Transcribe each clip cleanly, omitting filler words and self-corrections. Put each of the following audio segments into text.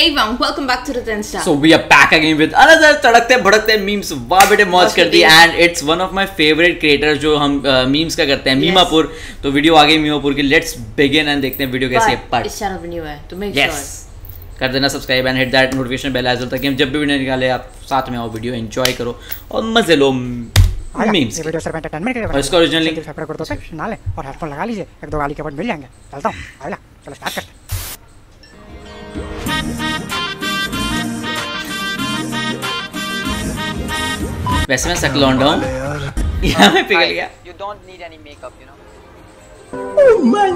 Hey everyone, welcome back to Ratan Star. So we are back again with another तड़कते भड़कते memes. वाह बेटे मौज कर दी. And it's one of my favorite creators जो हम memes का करते हैं. मीमापुर. तो वीडियो आ गई मीमापुर की. Let's begin and देखते हैं वीडियो कैसे है. But इस चैनल पे न्यू है तो make sure कर देना subscribe and hit that notification bell icon ताकि हम जब भी वीडियो निकाले आप साथ में आओ, वीडियो एंजॉय करो और मजे लो मीम्स. और इसका ओरिजिनल लिंक सब्सक्राइब कर दो चैनल और हेडफोन लगा लीजिए. एक दो गाली के बाद मिल जाएंगे. चलता हूं. आइला चलो स्टार्ट करते हैं. वैसे मैं सकलौंडा हूँ. यहाँ मैं पिघल गया.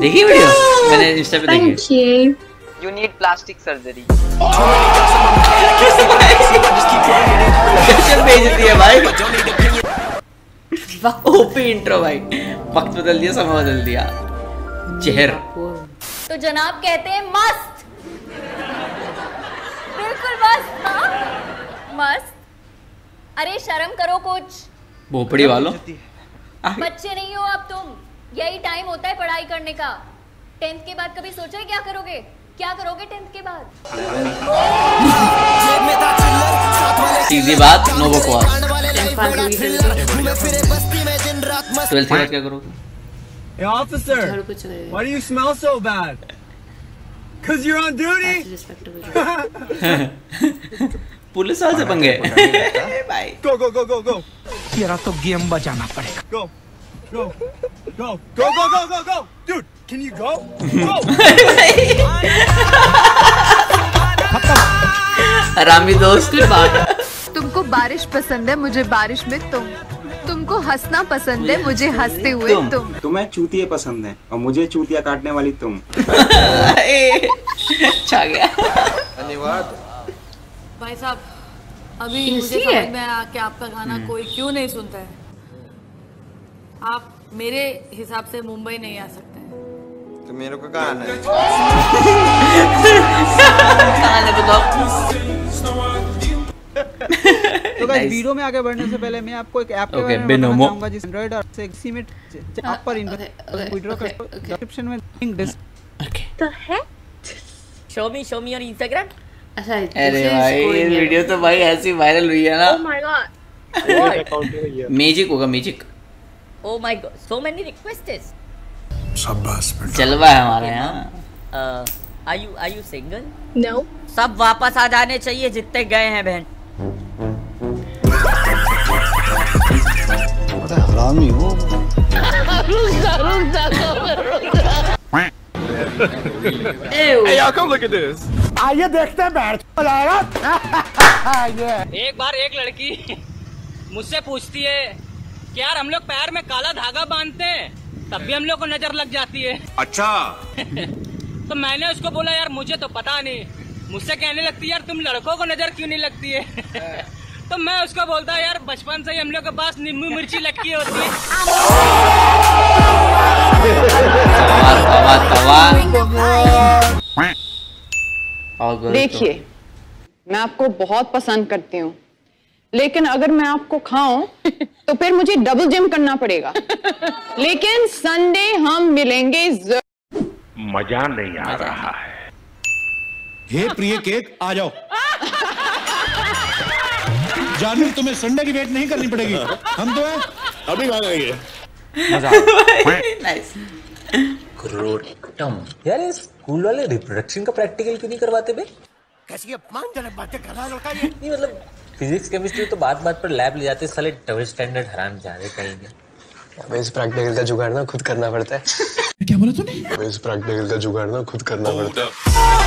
देखिए वीडियो मैंने इंस्टा पे देखी. You need plastic surgery. भेजती है भाई. ओपी इंट्रो भाई. वक्त बदल दिया, समय बदल दिया, चेहरा. तो जनाब कहते हैं मस्त, बिल्कुल मस्त. मस्त. अरे शर्म करो कुछ, भोपड़ी वालों. बच्चे नहीं हो अब तुम. यही टाइम होता है पढ़ाई करने का. टेंथ के बाद कभी सोचा है क्या करोगे? क्या करोगे टेंथ के बाद? सीधी बात, नो बकवास. ट्वेल्थ के बाद क्या करोगे? Hey officer, why do you smell so bad? Cause you're on duty. Police वाले से पंगे भाई. गो गो गो गो गो. तेरा तो गेम बचाना पड़ेगा. Go go go go go go go. Dude can you go? हरामी दोस्त की बात. तुमको बारिश पसंद है, मुझे बारिश में तुम. तुमको हंसना पसंद है, मुझे हंसते हुए तुम. तुम्हें चूतिया पसंद है और मुझे चूतिया काटने वाली तुम. अच्छा गया. धन्यवाद भाई साहब. अभी मुझे समझ में आया कि आपका गाना कोई क्यों नहीं सुनता है. आप मेरे हिसाब से मुंबई नहीं आ सकते हैं. तो मेरे को कहाँ आना है? कहाँ आना बताओ. तो गाइस वीडियो में आगे बढ़ने से पहले मैं आपको एक ऐप के बारे में बताना चाहूँगा जिस एंड्रॉइड और सेक्सी में आप पर इंट्रो डिस्क्रिप्शन में लिंक तो है. शो मी और इंस्टाग्राम. अरे भाई वीडियो तो भाई ऐसी वायरल हुई है ना. Oh my God. मैजिक होगा, magic. Oh my God, so many requests. शाबाश बेटा, जलवा है हमारे यहाँ. Are you single? नो. सब वापस आ जाने चाहिए जितने गए हैं बहन. अरे हरामी हो. Hey, y'all come look at this. आइए देखते हैं बैठ ये. एक बार एक लड़की मुझसे पूछती है कि यार हम लोग पैर में काला धागा बांधते हैं तब भी हम लोग को नजर लग जाती है. अच्छा. तो मैंने उसको बोला यार मुझे तो पता नहीं. मुझसे कहने लगती है यार तुम लड़कों को नजर क्यों नहीं लगती है? तो मैं उसको बोलता यार बचपन से ही हम लोग के पास नींबू मिर्ची लटकी होती है. देखिए मैं आपको बहुत पसंद करती हूँ लेकिन अगर मैं आपको खाऊं तो फिर मुझे डबल जिम करना पड़ेगा. लेकिन संडे हम मिलेंगे. मजा नहीं आ रहा है. हे प्रिय केक आ जाओ. जानवी तुम्हें संडे की वेट नहीं करनी पड़ेगी. हम तो है अभी खा जाएंगे. नाइस. यार ये स्कूल वाले रिप्रोडक्शन का प्रैक्टिकल क्यों नहीं करवाते बे? कैसी अपमानजनक बातें कर रहा लड़का ये. नहीं मतलब फिजिक्स केमिस्ट्री तो बात बात पर लैब ले जाते. साले डबल स्टैंडर्ड हराम जा रहे कहेंगे. हमें इस प्रैक्टिकल का जुगाड़ ना खुद करना पड़ता है. क्या बोला तूने? हमें इस प्रैक्टिकल का जुगाड़ ना खुद करना पड़ता है.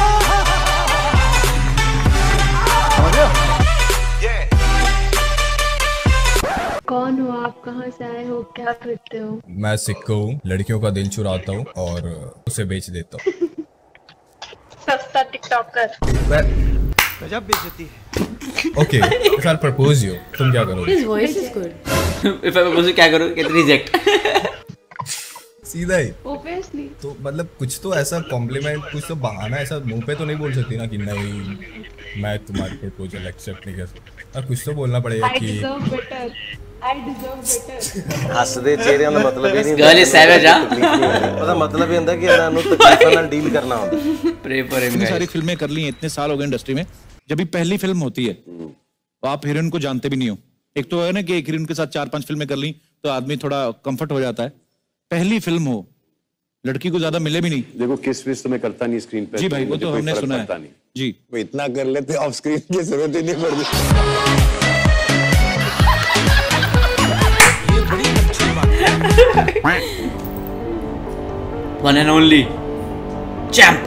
कौन हो आप? कहाँ से आए हो? क्या करते हो? मैं सिक्का हूँ. लड़कियों का दिल चुराता हूँ और उसे बेच देता हूँ. सस्ता टिकटॉकर. गजब बेइज्जती है. Okay sir propose you. तुम क्या करोगे? His voice is good. If I propose you क्या करोगे? Get reject. सीधा ही. Obviously. तो मतलब कुछ तो ऐसा कॉम्प्लीमेंट, कुछ तो बहाना ऐसा मुंह पे तो नहीं बोल सकती ना कि नहीं मैं तुम्हारी प्रपोजल एक्सेप्ट नहीं कर सकता. कुछ तो बोलना पड़ेगा कि हसदे चेहरे का मतलब ये नहीं गर्ल इज सैवेज हां पता मतलब ये होता है कि ਇਹਨਾਂ ਨੂੰ ਤਕਲੀਫਾਂ ਨਾਲ ਡੀਲ ਕਰਨਾ ਹੁੰਦਾ प्रे फॉर हिम गाइस। सारी फिल्में कर ली हैं, इतने साल हो गए इंडस्ट्री में, जब भी पहली फिल्म होती है तो आप हीरोइन को जानते भी नहीं हो। एक तो है ना कि एक हीरोइन के साथ 4-5 फिल्में कर ली तो आदमी थोड़ा कंफर्ट हो जाता है। पहली फिल्म हो, लड़की को ज्यादा मिले भी नहीं। देखो किस विश तो मैं करता नहीं स्क्रीन पे जी भाई, वो तो हमने सुना है जी, वो इतना कर लेते ऑफ स्क्रीन की जरूरत ही नहीं पड़ती। One and only champ.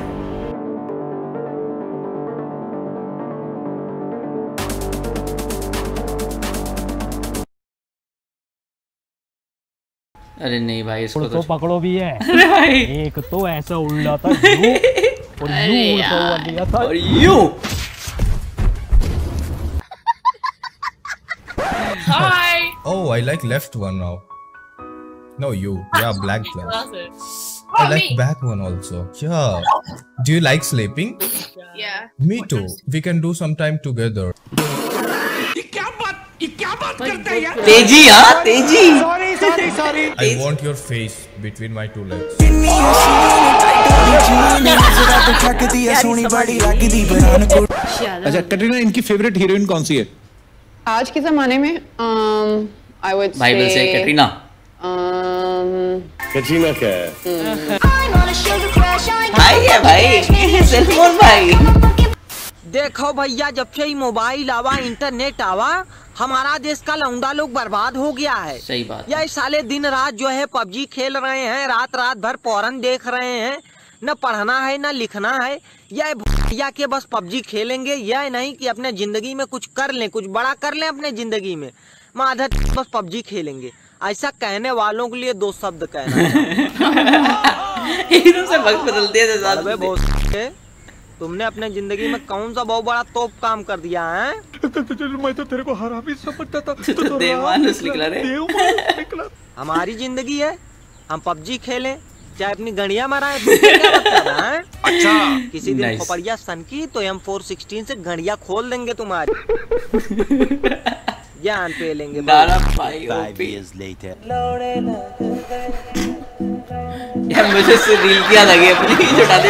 अरे नहीं भाई इसको तो पकड़ो भी है। अरे भाई एक तो ऐसा उल्टा था और you hi oh I like left one now. No, you. Yeah, black flowers. I like back one also. Yeah. Do you like sleeping? Yeah. Me too. We can do sometime together. ये क्या बात करता है यार? तेजी हाँ तेजी. Sorry. I want your face between my two legs. अच्छा कटरीना, इनकी फेवरेट हीरोइन कौन सी है आज के जमाने में? I would say. Bible से कटरीना. कटरीना क्या है? भाई है भाई, सेल्फोन भाई। देखो भैया, जब से मोबाइल आवा, इंटरनेट आवा, हमारा देश का लौंडा लोग बर्बाद हो गया है। सही बात। ये साले दिन रात जो है पबजी खेल रहे हैं, रात भर पोरन देख रहे हैं, न पढ़ना है न लिखना है। यह भैया के बस पबजी खेलेंगे, यह नहीं कि अपने जिंदगी में कुछ कर लें, कुछ बड़ा कर लें अपने जिंदगी में। माधा बस पबजी खेलेंगे, ऐसा कहने वालों के लिए दो शब्द कहना। इधर से वक्त बदलते हैं साथ में। बहुत तुमने अपने जिंदगी में कौन सा बहुत बड़ा तोप काम कर दिया है? मैं तो तेरे को हरामी समझता था। तो देवमानुष निकला रे, देवमानुष निकला। हमारी जिंदगी है, हम पबजी खेलें चाहे अपनी गड़िया मारा है। अच्छा किसी दिन खोपड़िया सन की तो M416 से गड़िया खोल देंगे तुम्हारी, जान पे लेंगे भाई। यार मुझे से रील क्या लगे प्लीज हटा दे।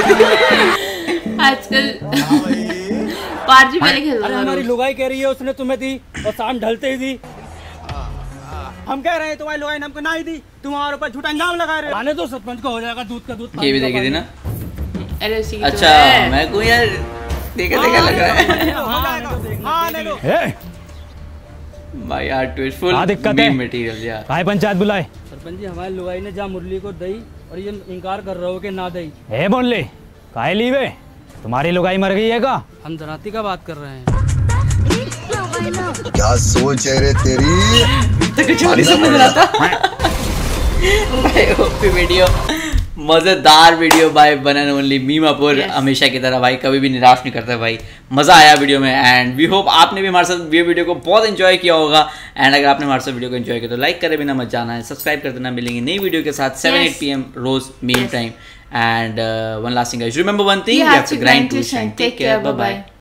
आजकल पार्टी पहले खेल रहा है। हमारी लुगाई कह रही है उसने तुम्हें दी और शाम ढलते ही दी। हम कह रहे हैं तुम्हारी लुगाई ने हमको ना ही दी, तुम्हारे ऊपर झूठा इल्जाम लगा रहे हो। आने दो, सरपंच को हो जाएगा दूध का दूध। ये भी देखी थी ना? अरे अच्छा मैं को यार देखा देखा लग रहा है भाई। Art two is full meme material यार। भाई पंचायत बुलाए। सरपंच जी हमारे लुगाई ने जा मुरली को दई और ये इनकार कर रहे हो कि ना दई। हे बोले काहे ली बे, तुम्हारी लुगाई मर गई है का? हम दराती का बात कर रहे हैं। क्या सोच है रे तेरी, चाली से मुझे लाता। भाई ओपी वीडियो, मजेदार वीडियो भाई। वन एंड ओनली मीम अपूर हमेशा की तरह भाई कभी भी निराश नहीं करता भाई। मज़ा आया वीडियो में एंड वी होप आपने भी हमारे साथ ये वीडियो को बहुत एंजॉय किया होगा। एंड अगर आपने हमारे साथ वीडियो को एंजॉय किया तो लाइक करे बिना मत जाना है, सब्सक्राइब कर देना। मिलेंगे नई वीडियो के साथ 7-8 PM रोज meme time. And one last thing guys, remember one thing, you have to grind to shine. Take care, bye bye.